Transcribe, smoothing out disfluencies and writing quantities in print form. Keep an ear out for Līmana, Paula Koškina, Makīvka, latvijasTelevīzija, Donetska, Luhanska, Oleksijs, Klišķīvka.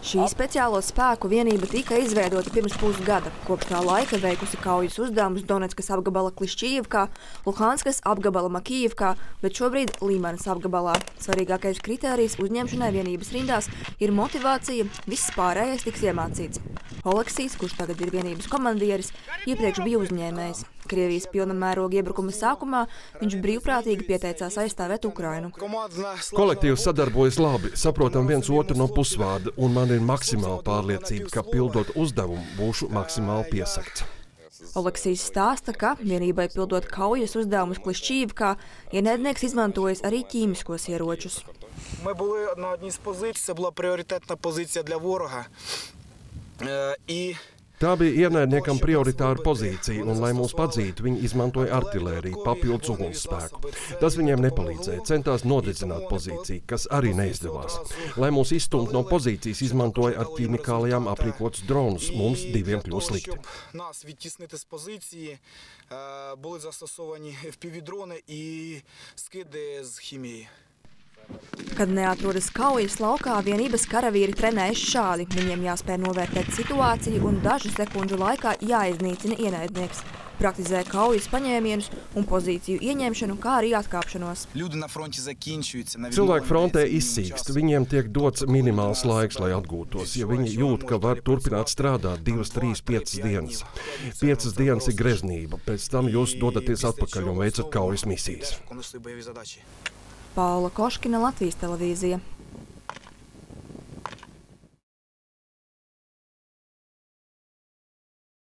Šī speciālo spēku vienība tika izveidota pirms pusgada, kopš tā laika veikusi kaujas uzdevumus Donetskas apgabala Klišķīvkā, Luhanskas apgabala Makīvkā, bet šobrīd Līmanas apgabalā. Svarīgākais kritērijs uzņemšanai vienības rindās ir motivācija, viss pārējais tiks iemācīts. Oleksijs, kurš tagad ir vienības komandieris, iepriekš bija uzņēmējs. Krievijas pilna mēroga iebrukuma sākumā viņš brīvprātīgi pieteicās aizstāvēt Ukrainu. Kolektīvs sadarbojas labi, saprotam viens otru no pusvārda, un man ir maksimāla pārliecība, ka pildot uzdevumu būšu maksimāli piesakts. Oleksijs stāsta, ka vienībai pildot kaujas uzdevumus Klišķīvkā, ienaidnieks izmantojas arī ķīmiskos ieročus. Mēs bijām na одній з позицій, це була пріоритетна позиція для ворога. Tā bija ienaidniekam prioritāra pozīcija, un, lai mūs padzītu, viņi izmantoja artilēriju, papildus ugunsspēku. Tas viņiem nepalīdzēja, centās nodedzināt pozīciju, kas arī neizdevās. Lai mūs izstumt no pozīcijas, izmantoja ar ķīmikālijām aprīkots dronus, mums diviem kļūst slikti. Kad neatrodas kaujas laukā, vienības karavīri trenējas šādi. Viņiem jāspēj novērtēt situāciju un dažu sekundžu laikā jāiznīcina ienaidnieks. Praktizē kaujas paņēmienus un pozīciju ieņemšanu, kā arī atkāpšanos. Cilvēki frontē izsīkst, viņiem tiek dots minimāls laiks, lai atgūtos, ja viņi jūt, ka var turpināt strādāt 2, 3, 5 dienas. 5 dienas ir greznība, pēc tam jūs dodaties atpakaļ un veicat kaujas misijas. Paula Koškina, Latvijas televīzija.